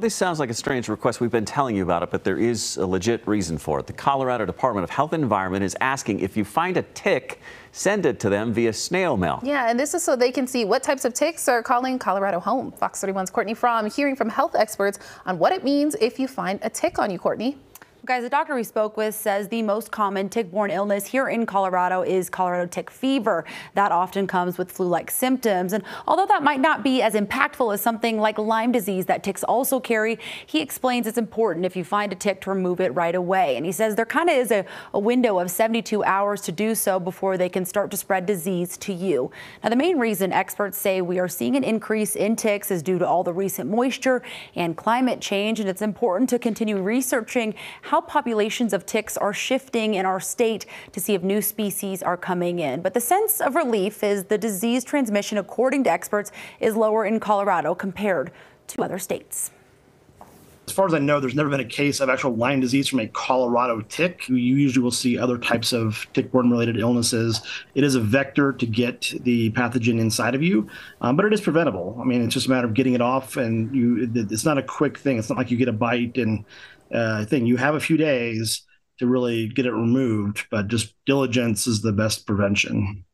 This sounds like a strange request. We've been telling you about it, but there is a legit reason for it. The Colorado Department of Health and Environment is asking if you find a tick, send it to them via snail mail. Yeah, and this is so they can see what types of ticks are calling Colorado home. Fox 31's Courtney Fromm hearing from health experts on what it means if you find a tick on you, Courtney. Guys, the doctor we spoke with says the most common tick-borne illness here in Colorado is Colorado tick fever. That often comes with flu-like symptoms. And although that might not be as impactful as something like Lyme disease that ticks also carry, he explains it's important if you find a tick to remove it right away. And he says there kind of is a window of 72 hours to do so before they can start to spread disease to you. Now, the main reason experts say we are seeing an increase in ticks is due to all the recent moisture and climate change. And it's important to continue researching how populations of ticks are shifting in our state to see if new species are coming in. But the sense of relief is the disease transmission, according to experts, is lower in Colorado compared to other states. As far as I know, there's never been a case of actual Lyme disease from a Colorado tick. You usually will see other types of tick-borne related illnesses. It is a vector to get the pathogen inside of you, but it is preventable. I mean, it's just a matter of getting it off, and it's not a quick thing. It's not like you get a bite and thing. You have a few days to really get it removed, but just diligence is the best prevention.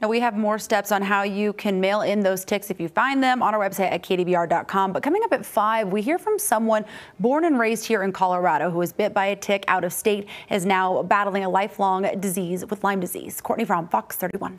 Now, we have more steps on how you can mail in those ticks if you find them on our website at kdvr.com. But coming up at 5, we hear from someone born and raised here in Colorado who was bit by a tick out of state, is now battling a lifelong disease with Lyme disease. Courtney Fromm, Fox 31.